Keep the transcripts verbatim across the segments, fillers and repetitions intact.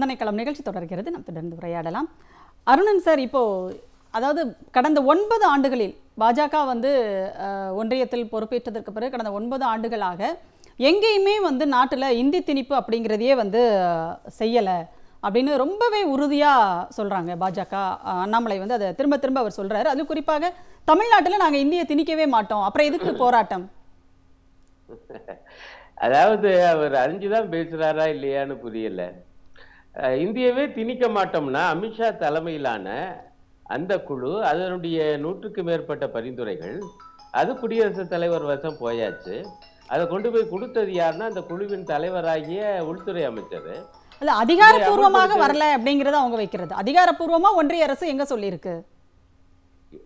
சிந்தனைக்களம் நிகழ்ச்சி தொடர்கிறது. நாம் தொடர்ந்து உரையாடலாம். அருணன் சார், இப்போ அதாவது கடந்த ஒன்பது ஆண்டுகளில் பாஜக வந்து ஒன்றியத்தில் பொறுப்பேற்றதற்கு பிறகு கடந்த ஒன்பது ஆண்டுகளாக எங்கேயுமே வந்து நாட்டில் இந்தி திணிப்பு அப்படிங்கிறதையே வந்து செய்யலை அப்படின்னு ரொம்பவே உறுதியாக சொல்கிறாங்க பாஜக. அண்ணாமலை வந்து அதை திரும்ப திரும்ப அவர் சொல்கிறாரு. அது குறிப்பாக தமிழ்நாட்டில் நாங்கள் இந்தியை திணிக்கவே மாட்டோம், அப்புறம் எதுக்கு போராட்டம்? அதாவது அவர் அறிஞ்சுதான் பேசுறாரா இல்லையான்னு புரியல. இந்தியவே திணிக்க மாட்டோம்னா அமித்ஷா தலைமையிலான அந்த குழு அதனுடைய நூற்றுக்கு மேற்பட்ட பரிந்துரைகள் அது குடியரசுத் தலைவர் வசம் போயாச்சு. அதை கொண்டு போய் கொடுத்தது யாருன்னா அந்த குழுவின் தலைவராகிய உள்துறை அமைச்சர். அது அதிகாரப்பூர்வமாக வரல அப்படிங்கறத அவங்க வைக்கிறது. அதிகாரப்பூர்வமா ஒன்றிய அரசு எங்க சொல்லி இருக்கு?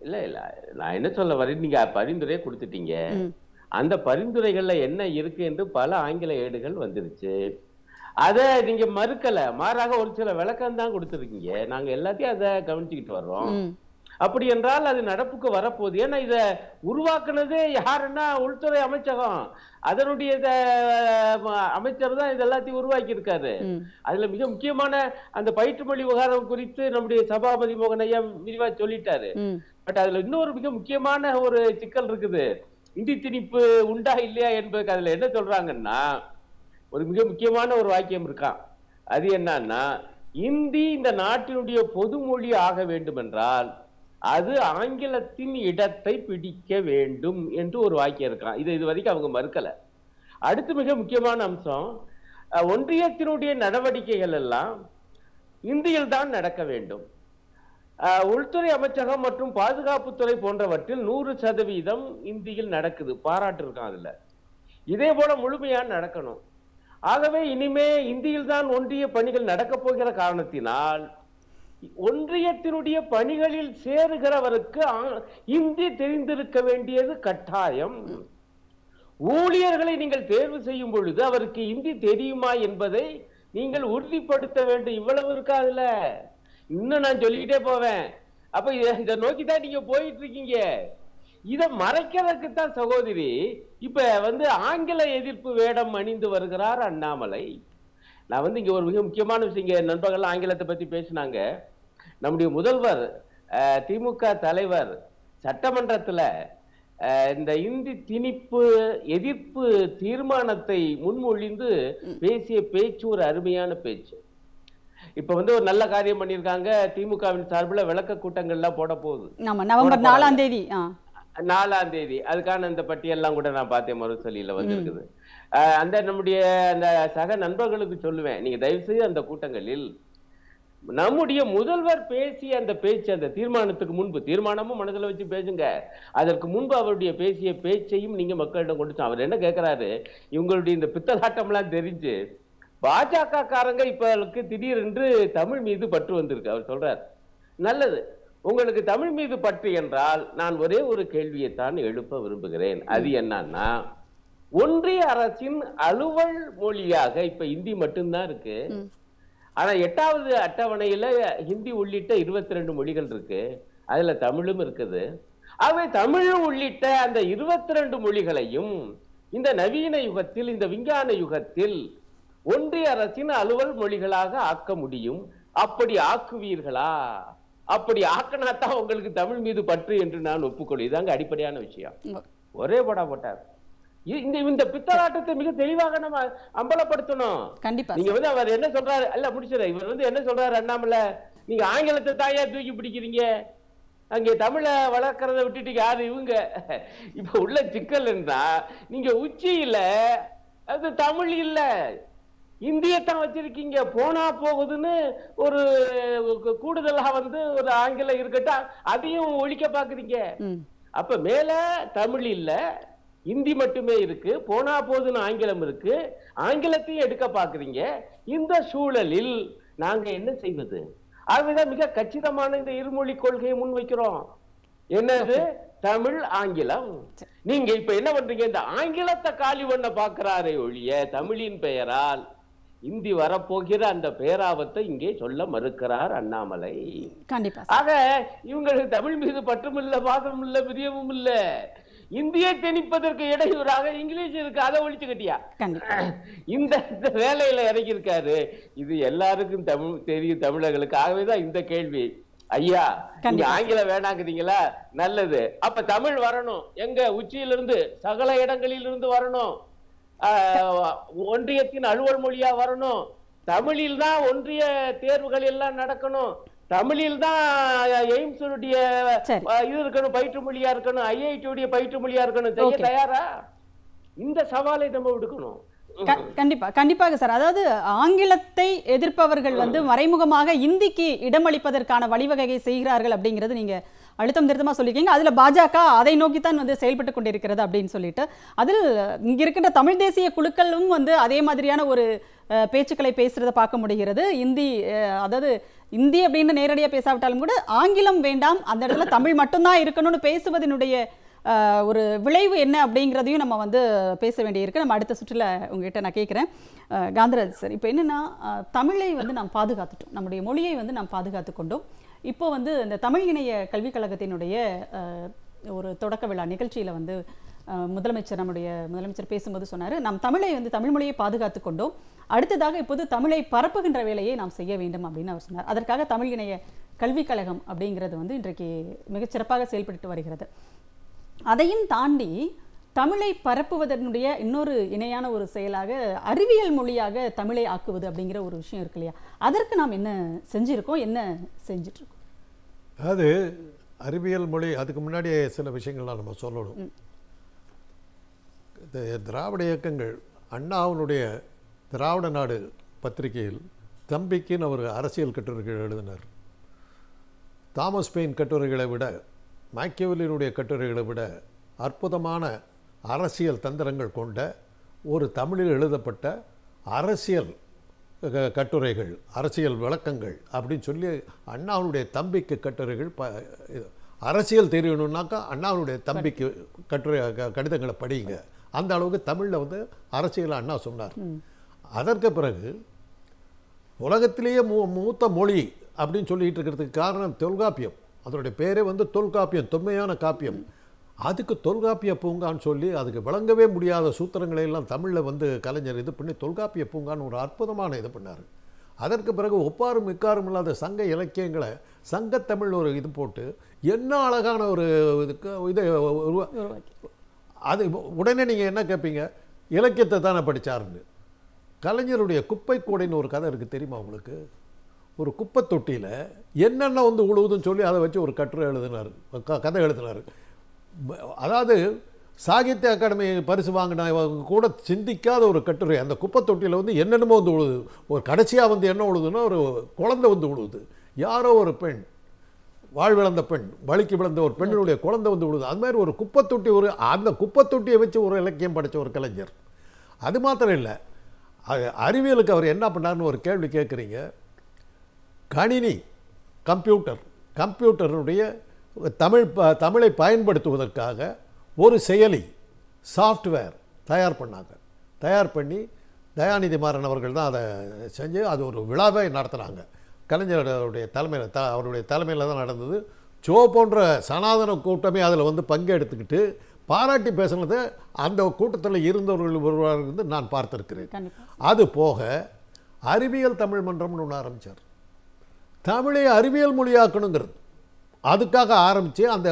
இல்ல இல்ல, நான் என்ன சொல்ல வரேன், நீங்க பரிந்துரையை கொடுத்துட்டீங்க. அந்த பரிந்துரைகள்ல என்ன இருக்கு என்று பல ஆங்கில ஏடுகள் வந்துருச்சு. அதை நீங்க மறுக்கல, மாறாக ஒரு சில விளக்கம் தான் கொடுத்துருக்கீங்க. நாங்க எல்லாத்தையும் அதை கவனிச்சுக்கிட்டு வர்றோம். அப்படி என்றால் அது நடப்புக்கு வரப்போகுது. ஏன்னா இதை உருவாக்குனது யாருன்னா உள்துறை அமைச்சகம், அதனுடைய அமைச்சர் தான் இது எல்லாத்தையும் உருவாக்கி இருக்காரு. அதுல மிக முக்கியமான அந்த பயிற்று மொழி விவகாரம் குறித்து நம்முடைய சபாபதி மோகன் ஐயா விரிவா சொல்லிட்டாரு. பட் அதுல இன்னொரு மிக முக்கியமான ஒரு சிக்கல் இருக்குது. இந்தி திணிப்பு உண்டா இல்லையா என்பதுக்கு அதுல என்ன சொல்றாங்கன்னா ஒரு மிக முக்கியமான ஒரு வாக்கியம் இருக்கான். அது என்னன்னா, இந்தி இந்த நாட்டினுடைய பொது மொழி ஆக வேண்டும் என்றால் அது ஆங்கிலத்தின் இடத்தை பிடிக்க வேண்டும் என்று ஒரு வாக்கியம் இருக்கான். இது இது வரைக்கும் அவங்க மறுக்கல. அடுத்து மிக முக்கியமான அம்சம், ஒன்றியத்தினுடைய நடவடிக்கைகள் எல்லாம் இந்தியில் தான் நடக்க வேண்டும். உள்துறை அமைச்சகம் மற்றும் பாதுகாப்புத்துறை போன்றவற்றில் நூறு சதவீதம் இந்தியில் நடக்குது, பாராட்டு இருக்கும். அதுல இதே போல முழுமையாக நடக்கணும். ஆகவே இனிமே இந்தியில் தான் ஒன்றிய பணிகள் நடக்க போகிற காரணத்தினால் ஒன்றியத்தினுடைய பணிகளில் சேருகிறவருக்கு இந்தி தெரிந்திருக்க வேண்டியது கட்டாயம். ஊழியர்களை நீங்கள் தேர்வு செய்யும் பொழுது அவருக்கு இந்தி தெரியுமா என்பதை நீங்கள் உறுதிப்படுத்த வேண்டும். இவ்வளவு இருக்கா அதுல, இன்னும் நான் சொல்லிக்கிட்டே போவேன். அப்ப இதை நோக்கி தான் நீங்க போயிட்டு இருக்கீங்க. இதை மறைக்கிறதுக்கு தான் சகோதரி இப்ப வந்து ஆங்கில எதிர்ப்பு வேடம் அணிந்து வருகிறார் அண்ணாமலை. நான் வந்து இங்க ஒரு மிக முக்கியமான விஷயம், இங்க நண்பர்கள் ஆங்கிலத்தை பத்தி பேசினாங்க. நம்முடைய முதல்வர் திமுக தலைவர் சட்டமன்றத்துல இந்த இந்தி திணிப்பு எதிர்ப்பு தீர்மானத்தை முன்மொழிந்து பேசிய பேச்சு ஒரு அருமையான பேச்சு. இப்ப வந்து ஒரு நல்ல காரியம் பண்ணிருக்காங்க. திமுகவின் சார்பில் விளக்க கூட்டங்கள்லாம் போட போகுது நவம்பர் நாலாம் தேதி நாலாம் தேதி அதுக்கான அந்த பட்டியெல்லாம் கூட நான் பார்த்தேன். மறுசொலியில வந்திருக்குது. அந்த நம்முடைய அந்த சக நண்பர்களுக்கு சொல்லுவேன், நீங்க தயவு செய்து அந்த கூட்டங்களில் நம்முடைய முதல்வர் பேசிய அந்த பேச்சு, அந்த தீர்மானத்துக்கு முன்பு, தீர்மானமும் மனதில் வச்சு பேசுங்க, அதற்கு முன்பு அவருடைய பேசிய பேச்சையும் நீங்க மக்களிடம் கொடுத்தோம். அவர் என்ன கேட்கிறாரு, இவங்களுடைய இந்த பித்தலாட்டம்லாம் தெரிஞ்சு பாஜக காரங்க இப்ப திடீரென்று தமிழ் மீது பற்று வந்திருக்கு. அவர் சொல்றார், நல்லது, உங்களுக்கு தமிழ் மீது பற்று என்றால் நான் ஒரே ஒரு கேள்வியைத்தான் எழுப்ப விரும்புகிறேன். அது என்னன்னா, ஒன்றிய அரசின் அலுவல் மொழியாக இப்ப இந்தி மட்டும்தான் இருக்கு. ஆனா எட்டாவது அட்டவணையில ஹிந்தி உள்ளிட்ட இருபத்தி ரெண்டு மொழிகள் இருக்கு, அதுல தமிழும் இருக்குது. ஆகவே தமிழ் உள்ளிட்ட அந்த இருபத்தி ரெண்டு மொழிகளையும் இந்த நவீன யுகத்தில், இந்த விஞ்ஞான யுகத்தில் ஒன்றிய அரசின் அலுவல் மொழிகளாக ஆக்க முடியும். அப்படி ஆக்குவீர்களா? அப்படி ஆக்கினாத்தான் உங்களுக்கு தமிழ் மீது பற்று என்று நான் ஒப்புக்கொள்ளும். இதாங்க அடிப்படையான விஷயம். ஒரே போடா போட்டார். இந்த பித்தலாட்டத்தை மிக தெளிவாக நம்ம அம்பலப்படுத்தணும். கண்டிப்பா நீங்க வந்து அவர் என்ன சொல்றாரு, அல்ல முடிச்சிட, இவர் வந்து என்ன சொல்றாரு அண்ணாமலை, நீங்க ஆங்கிலத்தை தாயா தூக்கி பிடிக்கிறீங்க, அங்கே தமிழை வளர்க்கறத விட்டுட்டு யாரு இவங்க இப்ப உள்ள சிக்கல் இருந்தா, நீங்க உச்சியில அது தமிழ் இல்ல இந்தியத்தான் வச்சிருக்கீங்க. போனா போகுதுன்னு ஒரு கூடுதலா வந்து ஒரு ஆங்கிலம் இருக்கட்டும், அதையும் ஒழிக்க பாக்குறீங்க. அப்ப மேல தமிழ் இல்ல, இந்தி மட்டுமே இருக்கு, போனா போகுதுன்னு ஆங்கிலம் இருக்கு, ஆங்கிலத்தையும் எடுக்க பாக்குறீங்க. இந்த சூழலில் நாங்க என்ன செய்வது? ஆகவேதான் மிக கச்சிதமான இந்த இருமொழி கொள்கையை முன்வைக்கிறோம். என்னது, தமிழ் ஆங்கிலம். நீங்க இப்ப என்ன பண்றீங்க, இந்த ஆங்கிலத்தை காலி பண்ண பாக்குறாரே ஒழிய தமிழின் பெயரால் இந்தி வரப்போகிற அந்த பேராபத்தை இங்கே சொல்ல மறுக்கிறார் அண்ணாமலை. ஆக இவங்களுக்கு தமிழ் மீது பற்றுமில்ல, பாசமில்ல, பிரியமும் இல்ல. இந்தியை திணிப்பதற்கு இடையூறாக இங்கிலீஷ் இருக்கு, அதை ஒழிச்சு கட்டியா இந்த வேலையில இறங்கியிருக்காரு. இது எல்லாருக்கும் தமிழ் தெரியும், தமிழர்களுக்கு. ஆகவேதான் இந்த கேள்வி, ஐயா நீங்க ஆங்கிலம் வேணாங்குறீங்களா, நல்லது, அப்ப தமிழ் வரணும், எங்க உச்சியிலிருந்து சகல இடங்களிலிருந்து வரணும், ஒன்றியத்தின் அலுவல் மொழியா வரணும், தமிழில் தான் ஒன்றிய தேர்வுகள் எல்லாம் நடக்கணும், தமிழில் தான் எய்ம்ஸ் உடைய இது இருக்கணும், பயிற்று மொழியா இருக்கணும், ஐஐடி உடைய பயிற்று மொழியா இருக்கணும். செய்ய தயாரா? இந்த சவாலை நம்ம விடுக்கணும். கண்டிப்பா கண்டிப்பாக சார். அதாவது ஆங்கிலத்தை எதிர்ப்பவர்கள் வந்து மறைமுகமாக இந்திக்கு இடமளிப்பதற்கான வழிவகையை செய்கிறார்கள் அப்படிங்கிறது நீங்க அழுத்தம் திருத்தமா சொல்லியிருக்கீங்க. அதுல பாஜக அதை நோக்கித்தான் வந்து செயல்பட்டு கொண்டிருக்கிறது அப்படின்னு சொல்லிட்டு, அதில் இங்க இருக்கின்ற தமிழ் தேசிய குழுக்களும் வந்து அதே மாதிரியான ஒரு பேச்சுக்களை பேசுறத பார்க்க முடிகிறது. இந்தி, அதாவது இந்தி அப்படின்னு நேரடியாக பேசாவிட்டாலும் கூட ஆங்கிலம் வேண்டாம், அந்த இடத்துல தமிழ் மட்டும்தான் இருக்கணும்னு பேசுவதனுடைய ஒரு விளைவு என்ன அப்படிங்கிறதையும் நம்ம வந்து பேச வேண்டியிருக்கு. நம்ம அடுத்த சுற்றில் உங்ககிட்ட நான் கேட்குறேன் காந்தராஜ் சார். இப்போ என்னென்னா, தமிழை வந்து நாம் பாதுகாத்துட்டோம், நம்முடைய மொழியை வந்து நாம் பாதுகாத்து கொண்டோம். இப்போ வந்து இந்த தமிழ் இணைய கல்விக் கழகத்தினுடைய ஒரு தொடக்க விழா நிகழ்ச்சியில் வந்து முதலமைச்சர், நம்முடைய முதலமைச்சர் பேசும்போது சொன்னார், நாம் தமிழை வந்து தமிழ் மொழியை பாதுகாத்து கொண்டோம், அடுத்ததாக இப்போது தமிழை பரப்புகின்ற வேலையை நாம் செய்ய வேண்டும் அப்படின்னு அவர் சொன்னார். அதற்காக தமிழ் இணைய கல்விக் கழகம் அப்படிங்கிறது வந்து இன்றைக்கு மிகச்சிறப்பாக செயல்பட்டு வருகிறது. அதையும் தாண்டி தமிழை பரப்புவதனுடைய இன்னொரு இணையான ஒரு செயலாக அறிவியல் மொழியாக தமிழை ஆக்குவது அப்படிங்கிற ஒரு விஷயம் இருக்கு இல்லையா, அதற்கு நாம் என்ன செஞ்சுருக்கோம், என்ன செஞ்சிட்ருக்கோம்? அதாவது அறிவியல் மொழி, அதுக்கு முன்னாடி சில விஷயங்கள்லாம் நம்ம சொல்லணும். இந்த திராவிட இயக்கங்கள், அண்ணாவினுடைய திராவிட நாடு பத்திரிகையில் தம்பிக்குன்னு ஒரு அரசியல் கட்டுரைகள் எழுதினார். தாமஸ் பெயின் கட்டுரைகளை விட, மேக்கியவெல்லியினுடைய கட்டுரைகளை விட அற்புதமான அரசியல் தந்திரங்கள் கொண்ட ஒரு தமிழில் எழுதப்பட்ட அரசியல் கட்டுரைகள், அரசியல் விளக்கங்கள் அப்படின்னு சொல்லி அண்ணாவுடைய தம்பிக்கு கட்டுரைகள். ப அரசியல் தெரியணுன்னாக்கா அண்ணாவுடைய தம்பிக்கு கட்டுரை கடிதங்களை படியுங்க. அந்த அளவுக்கு தமிழில் வந்து அரசியல் அண்ணா சொன்னார். அதற்கு பிறகு உலகத்திலேயே மூ மூத்த மொழி அப்படின்னு சொல்லிகிட்டு இருக்கிறதுக்கு காரணம் தொல்காப்பியம். அதனுடைய பேரே வந்து தொல்காப்பியம், தொன்மையான காப்பியம். அதுக்கு தொல்காப்பிய பூங்கான்னு சொல்லி அதுக்கு விளங்கவே முடியாத சூத்திரங்களையெல்லாம் தமிழில் வந்து கலைஞர் இது பண்ணி தொல்காப்பிய பூங்கான்னு ஒரு அற்புதமான இது பண்ணார். அதற்கு பிறகு ஒப்பாரும் இக்காரும் இல்லாத சங்க இலக்கியங்களை சங்கத்தமிழ் ஒரு இது போட்டு என்ன அழகான ஒரு இதுக்கு இதை அது. உடனே நீங்கள் என்ன கேட்பீங்க, இலக்கியத்தை தானே படித்தாருன்னு. கலைஞருடைய குப்பை கூடைன்னு ஒரு கதை இருக்குது தெரியுமா உங்களுக்கு? ஒரு குப்பை தொட்டியில் என்னென்ன வந்து உழுவுதுன்னு சொல்லி அதை வச்சு ஒரு கட்டுரை எழுதினார், கதை எழுதினார். அதாவது சாகித்ய அகாடமி பரிசு வாங்கின கூட சிந்திக்காத ஒரு கட்டுரை. அந்த குப்பை தொட்டியில் வந்து என்னென்னமோ வந்து உழுது. ஒரு கடைசியாக வந்து என்ன உழுதுன்னா, ஒரு குழந்தை வந்து உழுவுது. யாரோ ஒரு பெண், வாழ்விழந்த பெண், வலிக்கு விழுந்த ஒரு பெண்ணினுடைய குழந்தை வந்து உழுது. அது மாதிரி ஒரு குப்பை தொட்டி, ஒரு அந்த குப்பை தொட்டியை வச்சு ஒரு இலக்கியம் படைத்த ஒரு கலைஞர். அது மாத்திரம் இல்லை, அறிவியலுக்கு அவர் என்ன பண்ணார்னு ஒரு கேள்வி கேட்குறீங்க. கணினி, கம்ப்யூட்டர், கம்ப்யூட்டருடைய தமிழ் ப தமிழை பயன்படுத்துவதற்காக ஒரு செயலி, சாஃப்ட்வேர் தயார் பண்ணாங்க. தயார் பண்ணி தயாநிதி மாறன் அவர்கள் தான் அதை செஞ்சு அது ஒரு விழாவை நடத்துனாங்க. கலைஞருடைய தலைமையில் த அவருடைய தலைமையில் தான் நடந்தது. ஜோ போன்ற சனாதன கூட்டமே அதில் வந்து பங்கெடுத்துக்கிட்டு பாராட்டி பேசுனது அந்த கூட்டத்தில் இருந்தவர்கள் ஒருவர் இருந்து நான் பார்த்துருக்கிறேன். அது போக அறிவியல் தமிழ் மன்றம்னு ஒன்று ஆரம்பித்தார். தமிழை அறிவியல் மொழியாக்கணுங்கிறது அதுக்காக ஆரம்பித்து அந்த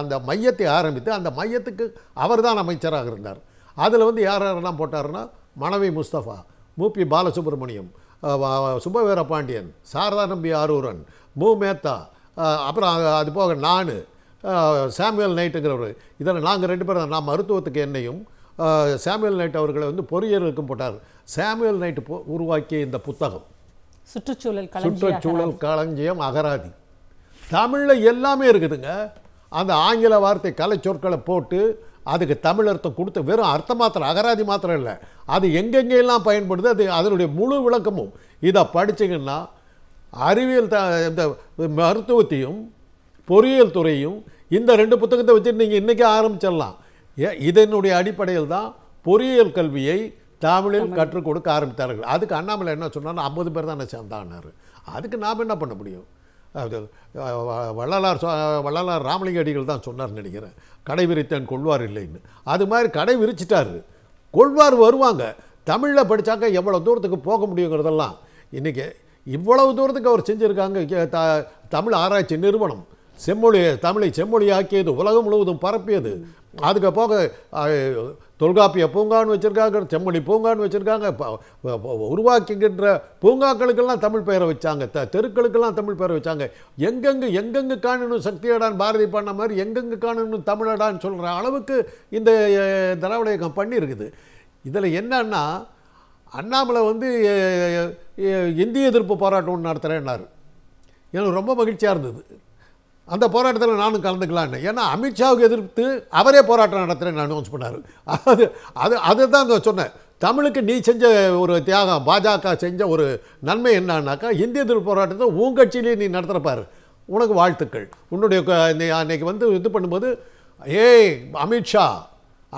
அந்த மையத்தை ஆரம்பித்து அந்த மையத்துக்கு அவர் தான் அமைச்சராக இருந்தார். அதில் வந்து யார் யாரெல்லாம் போட்டார்னா, மனைவி முஸ்தபா, மூபி பாலசுப்ரமணியம், சுபவீர பாண்டியன், சாரதா நம்பி அரூரன், மு மேத்தா, அப்புறம் அது போக நான், சாமுவேல் நைட்டுங்கிறவர். இதில் நாங்கள் ரெண்டு பேரும், நான் மருத்துவத்துக்கு என்னையும், சாமுவேல் நைட் அவர்களை வந்து பொறியியலுக்கும் போட்டார். சாமுவேல் நைட்டு போ உருவாக்கிய இந்த புத்தகம் சுற்றுச்சூழல் சுற்றுச்சூழல் களஞ்சியம் அகராதி. தமிழில் எல்லாமே இருக்குதுங்க. அந்த ஆங்கில வார்த்தை கலை சொற்களை போட்டு அதுக்கு தமிழ் அர்த்தம் கொடுத்து, வெறும் அர்த்தம் மாத்திரம், அகராதி மாத்திரம் இல்லை, அது எங்கெங்கெல்லாம் பயன்படுது, அது அதனுடைய முழு விளக்கமும். இதை படிச்சிங்கன்னா அறிவியல் த இந்த மருத்துவத்தையும் பொறியியல் துறையும் இந்த ரெண்டு புத்தகத்தை வச்சுட்டு நீங்கள் இன்றைக்கி ஆரம்பிச்சிடலாம். இதனுடைய அடிப்படையில் தான் பொறியியல் கல்வியை தமிழில் கற்றுக் கொடுக்க ஆரம்பித்தார்கள். அதுக்கு அண்ணாமலை என்ன சொன்னாலும் ஐம்பது பேர் தான் சேர்ந்தான்னாரு. அதுக்கு நாம் என்ன பண்ண முடியும்? வள்ளலார் வள்ளலார் ராமலிங்க அடிகள் தான் சொன்னார் நினைக்கிறேன், கடை விரித்தேன் கொள்வார் இல்லைன்னு. அது மாதிரி கடை விரிச்சிட்டாரு, கொள்வார் வருவாங்க. தமிழில் படித்தாக்க எவ்வளோ தூரத்துக்கு போக முடியுங்கிறதெல்லாம் இன்றைக்கி இவ்வளவு தூரத்துக்கு அவர் செஞ்சுருக்காங்க. த தமிழ் ஆராய்ச்சி நிறுவனம் செம்மொழி தமிழை செம்மொழியாக்கியது, உலகம் முழுவதும் பரப்பியது. அதுக்கு போக தொல்காப்பிய பூங்கான்னு வச்சுருக்காங்க, செம்மொழி பூங்கான்னு வச்சுருக்காங்க. உருவாக்கிக்கின்ற பூங்காக்களுக்கெல்லாம் தமிழ் பெயரை வச்சாங்க, த தெருக்களுக்கெல்லாம் தமிழ் பெயரை வச்சாங்க. எங்கெங்கு எங்கெங்கு காணணும் சக்தியடான் பாரதி பண்ண மாதிரி எங்கெங்கு காணணும் தமிழடான்னு சொல்கிற அளவுக்கு இந்த திராவிட இயக்கம் பண்ணியிருக்குது. இதில் என்னன்னா, அண்ணாமலை வந்து இந்திய எதிர்ப்பு போராட்டம் ஒன்று நடத்துகிறேன்னாரு. எனக்கு ரொம்ப மகிழ்ச்சியாக இருந்தது, அந்த போராட்டத்தில் நானும் கலந்துக்கலான்னு. ஏன்னா அமித்ஷாவுக்கு எதிர்த்து அவரே போராட்டம் நடத்துகிறேன்னு அனௌன்ஸ் பண்ணார். அது அது அதுதான் சொன்னேன், தமிழுக்கு நீ செஞ்ச ஒரு தியாகம், பாஜக செஞ்ச ஒரு நன்மை என்னன்னாக்கா, இந்திய எதிர்ப்பு போராட்டத்தை உன் கட்சியிலேயே நீ நடத்துகிறப்பாரு, உனக்கு வாழ்த்துக்கள். உன்னுடைய அன்னைக்கு வந்து இது பண்ணும்போது, ஏய் அமித்ஷா,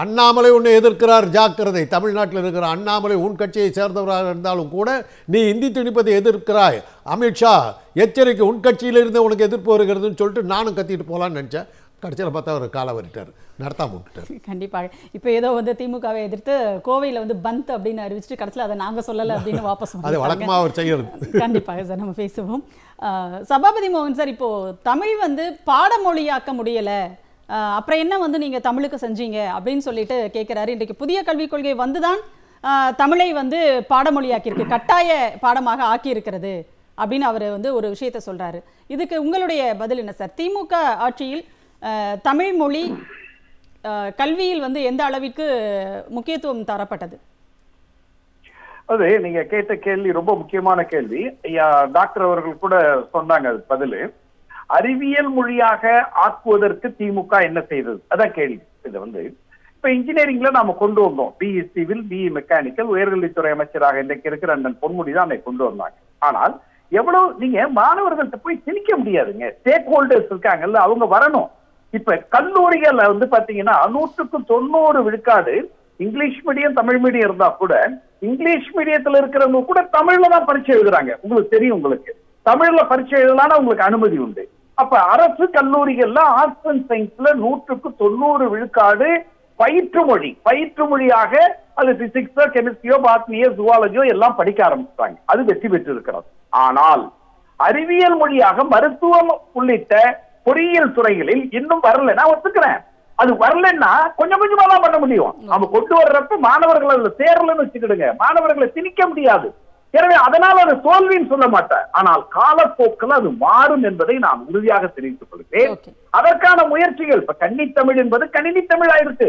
அண்ணாமலை உன்னை எதிர்க்கிறார், ஜாக்கிரதை, தமிழ்நாட்டில் இருக்கிற அண்ணாமலை உன் கட்சியை சேர்ந்தவராக இருந்தாலும் கூட நீ இந்தி திணிப்பதை எதிர்க்கிறாய், அமித்ஷா எச்சரிக்கை, உன் கட்சியிலிருந்து உனக்கு எதிர்ப்பு வருகிறதுன்னு சொல்லிட்டு நானும் கத்திட்டு போகலான்னு நினச்சேன். கடைசியில் பார்த்தா அவர் காலை வரிட்டார், நடத்தாம விட்டுட்டார். கண்டிப்பாக இப்போ ஏதோ வந்து திமுகவை எதிர்த்து கோவையில் வந்து பந்த் அப்படின்னு அறிவிச்சுட்டு கடைசியில் அதை நாங்கள் சொல்லலை அப்படின்னு வாபஸ் அது வழக்கமாக அவர் செய்யறது. கண்டிப்பாக சார் நம்ம பேசுவோம். சபாபதி மோகன் சார், இப்போது தமிழ் வந்து பாடமொழியாக்க முடியலை, அப்புறம் என்ன வந்து நீங்கள் தமிழுக்கு செஞ்சீங்க அப்படின்னு சொல்லிட்டு கேட்குறாரு. இன்றைக்கு புதிய கல்விக் கொள்கை வந்து தான் தமிழை வந்து பாடமொழியாக்கியிருக்கு, கட்டாய பாடமாக ஆக்கியிருக்கிறது அப்படின்னு அவர் வந்து ஒரு விஷயத்த சொல்கிறாரு. இதுக்கு உங்களுடைய பதில் என்ன சார்? திமுக ஆட்சியில் தமிழ் மொழி கல்வியில் வந்து எந்த அளவிற்கு முக்கியத்துவம் தரப்பட்டது? அது நீங்கள் கேட்ட கேள்வி ரொம்ப முக்கியமான கேள்வி. டாக்டர் அவர்கள் கூட சொன்னாங்க அது பதில். அறிவியல் மொழியாக ஆக்குவதற்கு திமுக என்ன செய்தது, அதான் கேள்வி. இது வந்து இப்ப இன்ஜினியரிங்ல நாம கொண்டு வந்தோம், பிஇ சிவில், பிஇ மெக்கானிக்கல். உயர்கல்வித்துறை அமைச்சராக இன்றைக்கு இருக்கிற அண்ணன் பொன்முடி தான் அதை கொண்டு வந்தாங்க. ஆனால் எவ்வளவு நீங்க மாணவர்கள்ட்ட போய் திணிக்க முடியாதுங்க, ஸ்டேக் ஹோல்டர்ஸ் இருக்காங்கல்ல, அவங்க வரணும். இப்ப கல்லூரிகள்ல வந்து பாத்தீங்கன்னா நூற்றுக்கு தொண்ணூறு விழுக்காடு இங்கிலீஷ் மீடியம் தமிழ் மீடியம் இருந்தா கூட, இங்கிலீஷ் மீடியத்துல இருக்கிறவங்க கூட தமிழ்ல தான் பரீட்சை எழுதுறாங்க. உங்களுக்கு தெரியும், உங்களுக்கு தமிழ்ல பரீட்சை எழுதலாம்னா உங்களுக்கு அனுமதி உண்டு. அப்ப அரசு கல்லூரிகள்ல ஆர்ட்ஸ் அண்ட் சயின்ஸ்ல நூற்றுக்கு தொண்ணூறு விழுக்காடு பயிற்று மொழி பயிற்று மொழியாக அது பிசிக்ஸோ, கெமிஸ்ட்ரியோ, பாட்னியோ, ஜுவாலஜியோ எல்லாம் படிக்க ஆரம்பிச்சாங்க. அது வெற்றி பெற்று இருக்கிறது. ஆனால் அறிவியல் மொழியாக மருத்துவம் உள்ளிட்ட பொறியியல் துறைகளில் இன்னும் வரல. நான் ஒத்துக்கிறேன், அது வரலன்னா கொஞ்சம் கொஞ்சமா தான் பண்ண முடியும். நம்ம கொண்டு வர்றப்ப மாணவர்கள் அதுல சேரலன்னு வச்சுக்கிடுங்க, மாணவர்களை திணிக்க முடியாது. எனவே அதனால் அது தோல்வின்னு சொல்ல மாட்டேன். ஆனால் காலப்போக்கில் அது மாறும் என்பதை நான் உறுதியாக தெரிவித்துக் கொள்கிறேன். அதற்கான முயற்சிகள் இப்ப கன்னி தமிழ் என்பது கணினி தமிழ் ஆயிருக்கு.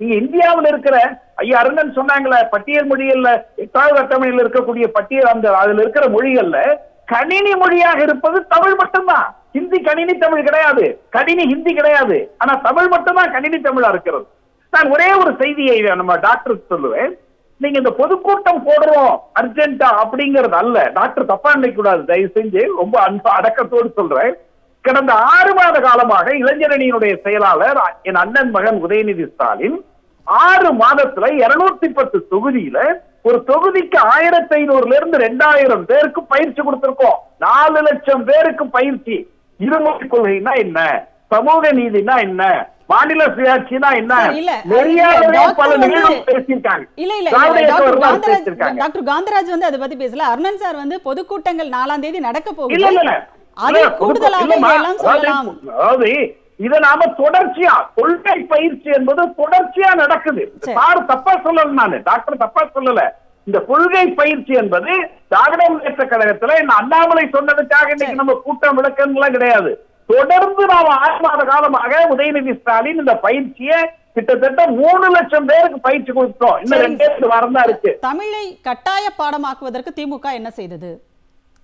நீங்க இந்தியாவில் இருக்கிற ஐயா அருணன் சொன்னாங்களே, பட்டியல் மொழிகள்ல எட்டாவது தமிழில் இருக்கக்கூடிய பட்டியல், அந்த அதுல இருக்கிற மொழிகள்ல கணினி மொழியாக இருப்பது தமிழ் மட்டும்தான். ஹிந்தி கணினி தமிழ் கிடையாது, கணினி ஹிந்தி கிடையாது, ஆனா தமிழ் மட்டும்தான் கணினி தமிழா இருக்கிறது. நான் ஒரே ஒரு செய்தியை நம்ம டாக்டருக்கு சொல்லுவேன். நீங்க இந்த பொதுக்கூட்டம் போடுறோம் அர்ஜென்டா அப்படிங்கறது அல்ல, டாக்டர் தப்பா நினைக்க கூடாது, தயவு செஞ்சு ரொம்ப அன்பு அடக்கத்தோடு சொல்றேன். கடந்த ஆறு மாத காலமாக இளைஞரணியினுடைய செயலாளர் என் அண்ணன் மகன் உதயநிதி ஸ்டாலின் ஆறு மாதத்துல இருநூத்தி பத்து தொகுதியில ஒரு தொகுதிக்கு ஆயிரத்தி ஐநூறுல இருந்து ரெண்டாயிரம் பேருக்கு பயிற்சி கொடுத்திருக்கோம். நாலு லட்சம் பேருக்கு பயிற்சி. இருமொழி கொள்கைன்னா என்ன, சமூக நீதினா என்ன, மாநில சுயாட்சினா என்ன, டாக்டர் காந்தராஜ் வந்து அதை பத்தி பேசல. அருணன் சார் வந்து பொதுக்கூட்டங்கள் நாலாம் தேதி நடக்க போகுது, இதை நாம தொடர்ச்சியா கொள்கை பயிற்சி என்பது தொடர்ச்சியா நடக்குது. யாரும் தப்பா சொல்லல, நானு டாக்டர் தப்பா சொல்லல. இந்த கொள்கை பயிற்சி என்பது திராவிட முன்னேற்ற கழகத்துல என்ன அண்ணாமலை சொன்னதுக்காக இன்னைக்கு நம்ம கூட்டம் விளக்கம்லாம் கிடையாது. தொடர்ந்து நாம் ஆறு மாத காலமாக உதயநிதி ஸ்டாலின் இந்த பயிற்சியை கிட்டத்தட்ட மூணு லட்சம் பேருக்கு பயிற்சி கொடுத்தோம். இன்னும் ரெண்டு பேருக்கு வரந்தா இருக்கு. தமிழை கட்டாய பாடமாக்குவதற்கு திமுக என்ன செய்தது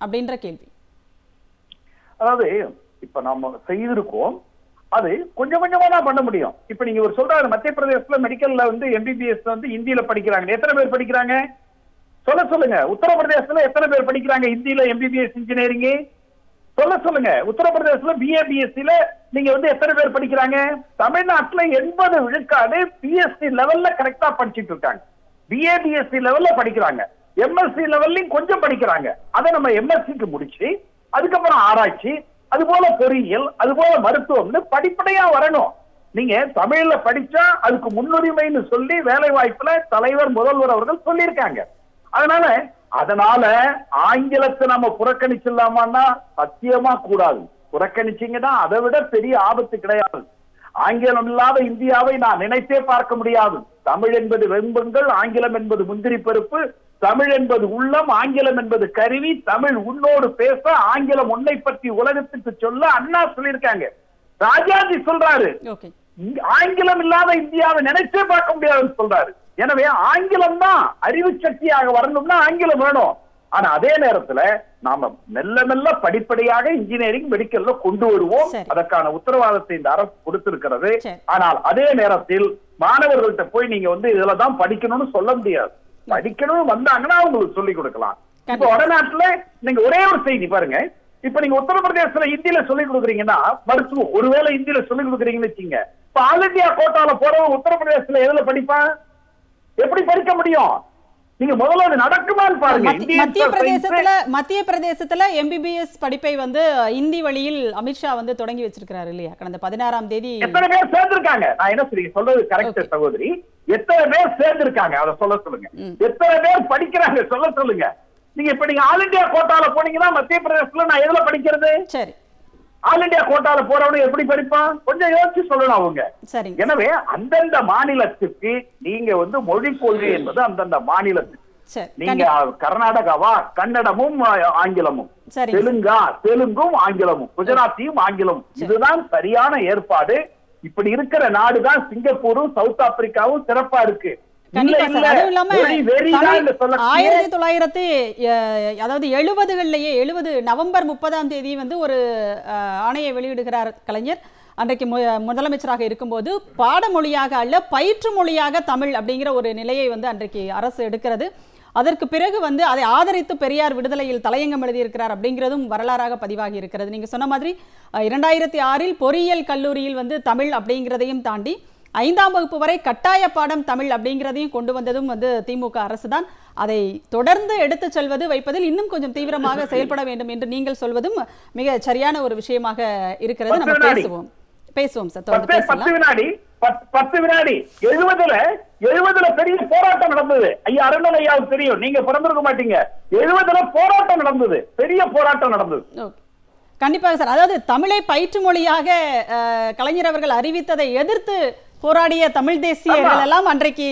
அப்படின்ற கேள்வி. அதாவது இப்ப நாம செய்திருக்கோம், அது கொஞ்சம் கொஞ்சமா தான் பண்ண முடியும். இப்ப நீங்க ஒரு சொல்றாரு, மத்திய பிரதேசத்துல மெடிக்கல்ல வந்து எம்பிபிஎஸ் வந்து இந்தியில படிக்கிறாங்க. எத்தனை பேர் படிக்கிறாங்க சொல்ல சொல்லுங்க. உத்தரப்பிரதேசத்துல எத்தனை பேர் படிக்கிறாங்க இந்தியில எம்பிபிஎஸ் இன்ஜினியரிங் சொல்ல சொல்லுங்க. உத்தரப்பிரதேசத்துல பிஏபிஎஸ்சில நீங்க வந்து எத்தனை பேர் படிக்கிறாங்க? தமிழ்நாட்டுல எண்பது விழுக்காடு பிஎஸ்சி லெவல்ல கரெக்டா படிச்சுட்டு இருக்காங்க. B A B S C level-ல படிக்கறாங்க, M S C level-லயும் கொஞ்சம் படிக்கறாங்க. அத நம்ம M S C-க்கு முடிச்சி அதுக்கு அப்புறம் ஆராய்ச்சி, அது போல பொறியியல், அது போல மருத்துவம்னு படிப்படியா வரணும். நீங்க தமிழ்ல படிச்சா அதுக்கு முன்னுரிமைன்னு சொல்லி வேலை வாய்ப்புல தலைவர் முதல்வர் அவர்கள் சொல்லியிருக்காங்க. அதனால அதனால ஆங்கிலத்தை நம்ம புறக்கணிச்சிடலாமான்னா சத்தியமா கூடாது. புறக்கணிச்சீங்கன்னா அதை விட பெரிய ஆபத்து கிடையாது. ஆங்கிலம் இல்லாத இந்தியாவை நான் நினைத்தே பார்க்க முடியாது. தமிழ் என்பது வெம்புங்கள், ஆங்கிலம் என்பது முந்திரி பருப்பு, தமிழ் என்பது உள்ளம், ஆங்கிலம் என்பது கருவி, தமிழ் உன்னோடு பேச, ஆங்கிலம் உன்னை பற்றி உலகத்துக்கு சொல்ல அண்ணா சொல்லியிருக்காங்க. ராஜாஜி சொல்றாரு, ஆங்கிலம் இல்லாத இந்தியாவை நினைச்சே பார்க்க முடியாதுன்னு சொல்றாரு. எனவே ஆங்கிலம் தான் அறிவு சக்தியாக வரணும்னா ஆங்கிலம் வேணும். ஆனா அதே நேரத்துல நாம மெல்ல மெல்ல படிப்படியாக இன்ஜினியரிங் மெடிக்கல்ல கொண்டு வருவோம். அதற்கான உத்தரவாதத்தை இந்த அரசு கொடுத்திருக்கிறது. ஆனால் அதே நேரத்தில் மாணவர்கள்ட்ட போய் நீங்க வந்து இதுலதான் படிக்கணும்னு சொல்ல முடியாது. படிக்கணும்னு வந்தாங்கன்னா அவங்களுக்கு சொல்லிக் கொடுக்கலாம். இப்ப வடநாட்டுல நீங்க ஒரே ஒரு செய்தி பாருங்க, இப்ப நீங்க உத்தரப்பிரதேசத்துல இந்தியில சொல்லிக் கொடுக்குறீங்கன்னா மருத்துவம் ஒருவேளை இந்தியில சொல்லிக் கொடுக்குறீங்கன்னு வச்சுங்க, இப்ப ஆல் இந்தியா கோட்டால போறவங்க உத்தரப்பிரதேசத்துல எதுல படிப்பான், எப்படி படிக்க முடியும்? நீங்க முதல்ல அது நடக்குமான்னு பாருங்க. மத்திய பிரதேசத்துல மத்திய பிரதேசத்துல எம்பிபிஎஸ் படிப்பை வந்து இந்தி வழியில் அமித்ஷா வந்து தொடங்கி வச்சிருக்காரு இல்லையா? கடந்த பதினாறாம் தேதி எத்தனை பேர் சேர்ந்திருக்காங்க? நான் என்ன சொல்லி சொல்றது கரெக்ட் சகோதரி, எத்தனை பேர் சேர்ந்திருக்காங்க அதை சொல்ல சொல்லுங்க, எத்தனை பேர் படிக்கிறாங்க சொல்ல சொல்லுங்க. நீங்க இப்ப நீங்க ஆல் இந்தியா கோட்டால போனீங்கன்னா மத்திய பிரதேசத்துல நான் எதுல படிக்கிறது? சரி, ஆல் இந்தியா கோட்டால போறவனு எப்படி படிப்பான்? கொஞ்சம் யோசிச்சு சொல்லணும் அவங்க. எனவே அந்தந்த மாநிலத்துக்கு நீங்க வந்து மொழி கொள்கை என்பது அந்தந்த மாநிலத்துக்கு, நீங்க கர்நாடகாவா கன்னடமும் ஆங்கிலமும், தெலுங்கா தெலுங்கும் ஆங்கிலமும், குஜராத்தியும் ஆங்கிலமும், இதுதான் சரியான ஏற்பாடு. இப்படி இருக்கிற நாடுதான் சிங்கப்பூரும் சவுத் ஆப்பிரிக்காவும் சிறப்பா இருக்கு. ஆயிரத்தி தொள்ளாயிரத்தி அதாவது எழுபதுகளிலேயே எழுபது நவம்பர் முப்பதாம் தேதி வந்து ஒரு ஆணையை வெளியிடுகிறார் கலைஞர். அன்றைக்கு முதலமைச்சராக இருக்கும்போது பாடமொழியாக அல்ல பயிற்று மொழியாக தமிழ் அப்படிங்கிற ஒரு நிலையை வந்து அன்றைக்கு அரசு எடுக்கிறது. அதற்கு பிறகு வந்து அதை ஆதரித்து பெரியார் விடுதலையில் தலையங்கம் எழுதியிருக்கிறார் அப்படிங்கிறதும் வரலாறாக பதிவாகி இருக்கிறது. நீங்க சொன்ன மாதிரி இரண்டாயிரத்தி ஆறில் பொறியியல் கல்லூரியில் வந்து தமிழ் அப்படிங்கிறதையும் தாண்டி ஐந்தாம் வகுப்பு வரை கட்டாய பாடம் தமிழ் அப்படிங்கிறதையும் கொண்டு வந்ததும் வந்து திமுக அரசு தான். அதை தொடர்ந்து எடுத்து செல்வது வைப்பதில் இன்னும் கொஞ்சம் தீவிரமாக செயல்பட வேண்டும் என்று நீங்கள் சொல்வதும் மிக சரியான ஒரு விஷயமாக இருக்கிறது. நம்ம பேசுவோம் பேசுவோம் சார், தொடர்ந்து பேசலாம். எழுபதுல பெரிய போராட்டம் நடந்தது. ஐயா அருணன் ஐயாவுக்கு தெரியும், நீங்க பிறந்திருக்க மாட்டீங்க. எழுபதுல போராட்டம் நடந்தது, பெரிய போராட்டம் நடந்தது. கண்டிப்பாக சார், அதாவது தமிழை பயிற்று மொழியாக கலைஞர் அவர்கள் அறிவித்ததை எதிர்த்து போராடிய தமிழ் தேசியர்கள் எல்லாம் அன்றைக்கு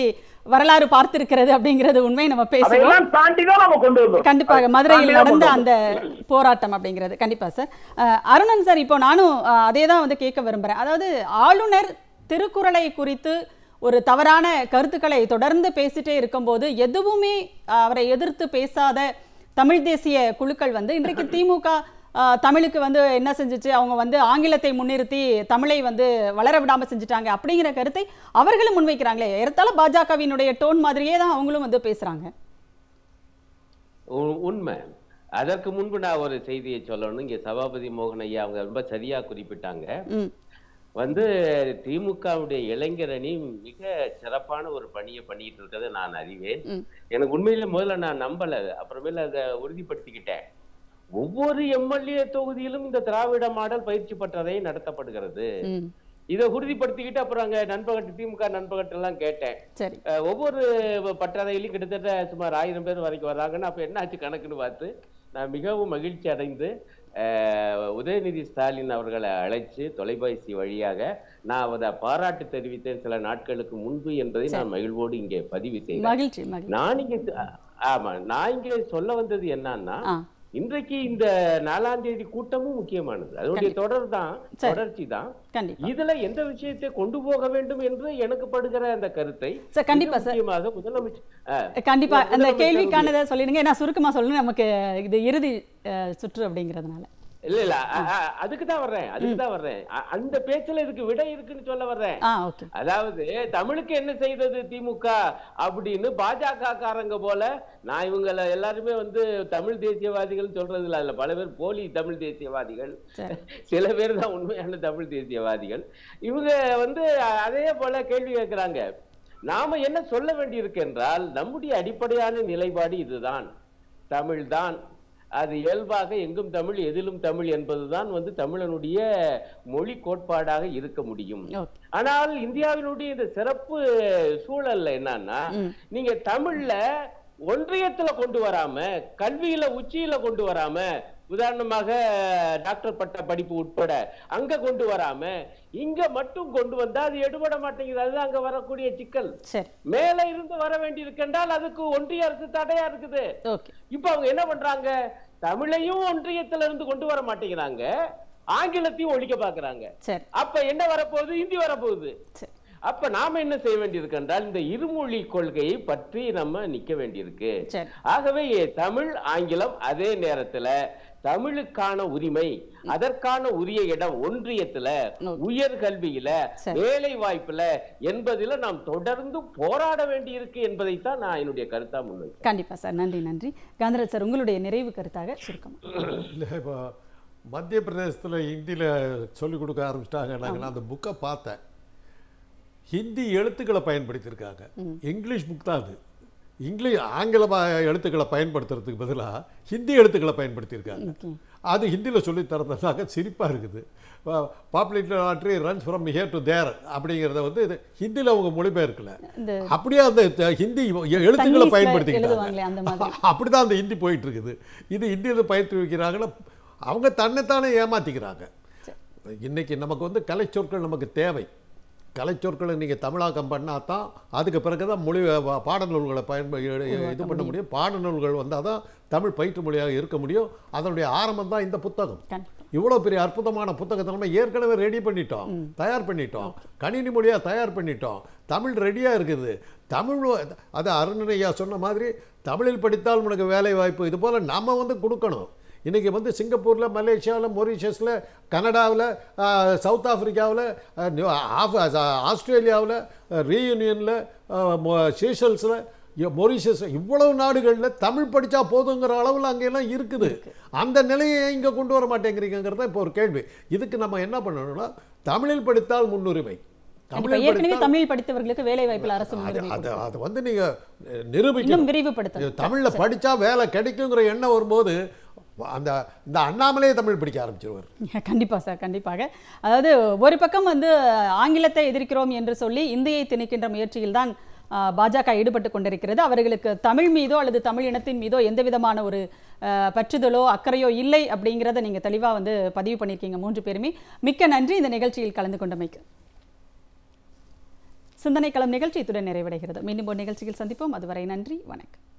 வரலாறு பார்த்திருக்கிறது அப்படிங்கிறது உண்மை. நம்ம பேசுவோம் கண்டிப்பாக மதுரையில் நடந்த அந்த போராட்டம் அப்படிங்கிறது. கண்டிப்பா சார். அருணன் சார், இப்போ நானும் அதே தான் வந்து கேட்க விரும்புறேன். அதாவது ஆளுநர் திருக்குறளை குறித்து ஒரு தவறான கருத்துக்களை தொடர்ந்து பேசிட்டே இருக்கும்போது எதுவுமே அவரை எதிர்த்து பேசாத தமிழ் தேசிய குழுக்கள் வந்து இன்றைக்கு திமுக தமிழுக்கு வந்து என்ன செஞ்சிச்சு, அவங்க வந்து ஆங்கிலத்தை முன்னிறுத்தி தமிழை வந்து வளர விடாம செஞ்சுட்டாங்க அப்படிங்கிற கருத்தை அவர்களும் முன்வைக்கிறாங்களே. ஏறத்தாழ பாஜகவினுடைய டோன் மாதிரியே தான் அவங்களும் வந்து பேசுறாங்க. உண்மை. அதற்கு முன்பு நான் ஒரு செய்தியை சொல்லணும். இங்க சபாபதி மோகன் ஐயா அவங்க ரொம்ப சரியா குறிப்பிட்டாங்க. வந்து திமுகவுடைய இளைஞரணி மிக சிறப்பான ஒரு பணியை பண்ணிட்டு இருக்கிறத நான் அறிவேன். எனக்கு உண்மையில முதல்ல நான் நம்பல, அப்புறமேல அதை உறுதிப்படுத்திக்கிட்டேன். ஒவ்வொரு எம்எல்ஏ தொகுதியிலும் இந்த திராவிட மாடல் பயிற்சி பட்டறை நடத்தப்படுகிறது. இதை உறுதிப்படுத்திக்கிட்டு அப்புறம் அங்க நண்பகட்டு திமுக நண்பகட்டு எல்லாம் கேட்டேன். ஒவ்வொரு பட்டறையிலும் கிட்டத்தட்ட சுமார் ஆயிரம் பேர் வரைக்கும் வர்றாங்கன்னு அப்ப என்ன ஆச்சு கணக்குன்னு பார்த்து நான் மிகவும் மகிழ்ச்சி அடைந்து உதயநிதி ஸ்டாலின் அவர்களை அழைச்சு தொலைபேசி வழியாக நான் அதை பாராட்டு தெரிவித்தேன் சில நாட்களுக்கு முன்பு என்பதை நான் மகிழ்வோடு இங்கே பதிவு செய்தேன். நான் இங்க ஆமா நான் இங்கே சொல்ல வந்தது என்னன்னா, இன்றைக்கு இந்த நாலாம் தேதி கூட்டமும் முக்கியமானது, அதனுடைய தொடர் தான் தொடர்ச்சி தான். இதுல எந்த விஷயத்தை கொண்டு போக வேண்டும் என்று எனக்கு படுகிற அந்த கருத்தை கண்டிப்பா அந்த கேள்விக்கானதை சொல்லிடுங்க. நான் சுருக்கமா சொல்லுங்க, நமக்கு இது இறுதி சுற்று அப்படிங்கிறதுனால. இல்ல இல்ல அதுக்குதான் வர்றேன் அதுக்குதான் வர்றேன் அந்த பேச்சுல இதுக்கு விட இருக்குன்னு சொல்ல வர்றேன். அதாவது தமிழுக்கு என்ன செய்தது திமுக அப்படின்னு பாஜக காரங்க போல நான் இவங்களை எல்லாருமே வந்து தமிழ் தேசியவாதிகள் சொல்றது இல்ல. அதுல பல பேர் போலி தமிழ் தேசியவாதிகள், சில பேர் தான் உண்மையான தமிழ் தேசியவாதிகள். இவங்க வந்து அதே போல கேள்வி கேட்கிறாங்க, நாம என்ன சொல்ல வேண்டியிருக்கென்றால் நம்முடைய அடிப்படையான நிலைப்பாடு இதுதான், தமிழ்தான். அது இயல்பாக எங்கும் தமிழ் எதிலும் தமிழ் என்பதுதான் வந்து தமிழனுடைய மொழி கோட்பாடாக இருக்க முடியும். ஆனால் இந்தியாவினுடைய இந்த சிறப்பு சூழல்ல என்னன்னா, நீங்க தமிழ்ல ஒன்றியத்துல கொண்டு வராம, கல்வியில உச்சியில கொண்டு வராம, உதாரணமாக டாக்டர் பட்ட படிப்பு உட்பட அங்க கொண்டு வராம இங்க மட்டும் கொண்டு வந்தா அது எடுபட மாட்டேங்குது. அதுதான் அங்க வரக்கூடிய சிக்கல். மேல இருந்து வர வேண்டியிருக்கின்றால் அதுக்கு ஒன்றிய அரசு தடையா இருக்குது. இப்ப அவங்க என்ன பண்றாங்க, தமிழையும் ஒன்றியத்துல இருந்து கொண்டு வர மாட்டேங்கிறாங்க, ஆங்கிலத்தையும் ஒழிக்க பாக்குறாங்க. அப்ப என்ன வரப்போகுது, ஹிந்தி வரப்போகுது. அப்ப நாம என்ன செய்ய வேண்டியிருக்கின்றால் இந்த இருமொழி கொள்கையை பற்றி நம்ம நிக்க வேண்டியிருக்கு. ஆகவே தமிழ் ஆங்கிலம் அதே நேரத்துல தமிழுக்கான உரிமை, அதற்கான உரிய இடம் ஒன்றியத்துல, உயர்கல்வியில, வேலை வாய்ப்புல என்பதில நாம் தொடர்ந்து போராட வேண்டியிருக்கு என்பதைத்தான் நான் என்னுடைய கருத்தா முன்வைக்கிறேன். கண்டிப்பா சார், நன்றி நன்றி காந்தராஜ் சார், உங்களுடைய நிறைவு கருத்தாக சுருக்கம். மத்திய பிரதேசத்துல ஹிந்தியில சொல்லிக் கொடுக்க ஆரம்பிச்சிட்டாங்க. நாங்கள் அந்த புக்கை பார்த்தேன், ஹிந்தி எழுத்துக்களை பயன்படுத்தியிருக்காங்க. இங்கிலீஷ் புக் தான் அது. இங்கிலீஷ் ஆங்கில எழுத்துக்களை பயன்படுத்துறதுக்கு பதிலாக ஹிந்தி எழுத்துக்களை பயன்படுத்தியிருக்காங்க. அது ஹிந்தியில் சொல்லி தரதுனாக்க சிரிப்பாக இருக்குது. Popularity runs from here to there அப்படிங்கிறத வந்து இது ஹிந்தியில் அவங்க மொழிபெயர்க்கல, அப்படியே அந்த ஹிந்தி எழுத்துக்களை பயன்படுத்திக்கிறாங்க. அப்படி தான் அந்த ஹிந்தி போயிட்டு இருக்குது. இது ஹிந்தியில் பயிற்சி வைக்கிறாங்கன்னா அவங்க தன்னைத்தானே ஏமாற்றிக்கிறாங்க. இன்றைக்கி நமக்கு வந்து கலை சொற்கள் நமக்கு தேவை. கலைச்சொற்களை நீங்கள் தமிழாக்கம் பண்ணால் தான் அதுக்கு பிறகு தான் மொழி பாடநூல்களை பயன்ப இது பண்ண முடியும். பாடநூல்கள் வந்தால் தான் தமிழ் பயிற்று மொழியாக இருக்க முடியும். அதனுடைய ஆரம்பம் தான் இந்த புத்தகம். இவ்வளோ பெரிய அற்புதமான புத்தகத்தை நம்ம ஏற்கனவே ரெடி பண்ணிட்டோம், தயார் பண்ணிட்டோம், கணினி மொழியாக தயார் பண்ணிட்டோம். தமிழ் ரெடியாக இருக்குது. தமிழ் அது அருணையா சொன்ன மாதிரி தமிழில் படித்தால் உனக்கு வேலை வாய்ப்பு, இது போல் நம்ம வந்து கொடுக்கணும். இன்றைக்கி வந்து சிங்கப்பூரில், மலேசியாவில், மொரிஷஸில், கனடாவில், சவுத் ஆஃப்ரிக்காவில், ஆஸ்திரேலியாவில், ரீயூனியனில், சீஷல்ஸில், மொரிஷஸ், இவ்வளவு நாடுகளில் தமிழ் படித்தா போதுங்கிற அளவில் அங்கெல்லாம் இருக்குது. அந்த நிலையை இங்கே கொண்டு வர மாட்டேங்கிறீங்கிறது தான் இப்போ ஒரு கேள்வி. இதுக்கு நம்ம என்ன பண்ணணும்னா, தமிழில் படித்தால் முன்னுரிமை, தமிழ் படித்தவர்களுக்கு வேலை வாய்ப்பில் அரசு அது வந்து நீங்கள் நிரூபிக்கணும், விரைவுபடுத்த தமிழில் படித்தா வேலை கிடைக்குங்கிற எண்ணம் வரும்போது அந்த இந்த அண்ணாமலையே தமிழ் படிக்க ஆரம்பிச்சிருவார். கண்டிப்பாக சார், கண்டிப்பாக. அதாவது ஒரு பக்கம் வந்து ஆங்கிலத்தை எதிர்க்கிறோம் என்று சொல்லி இந்தியை திணிக்கின்ற முயற்சியில் தான் பாஜக ஈடுபட்டு கொண்டிருக்கிறது. அவர்களுக்கு தமிழ் மீதோ அல்லது தமிழ் இனத்தின் மீதோ எந்த விதமான ஒரு பற்றுதலோ அக்கறையோ இல்லை அப்படிங்கிறத நீங்கள் தெளிவாக வந்து பதிவு பண்ணியிருக்கீங்க மூன்று பேருமே. மிக்க நன்றி இந்த நிகழ்ச்சியில் கலந்து கொண்டமைக்கு. சிந்தனை களம் நிகழ்ச்சி இத்துடன் நிறைவடைகிறது. மீண்டும் ஒரு நிகழ்ச்சியில் சந்திப்போம். அதுவரை நன்றி, வணக்கம்.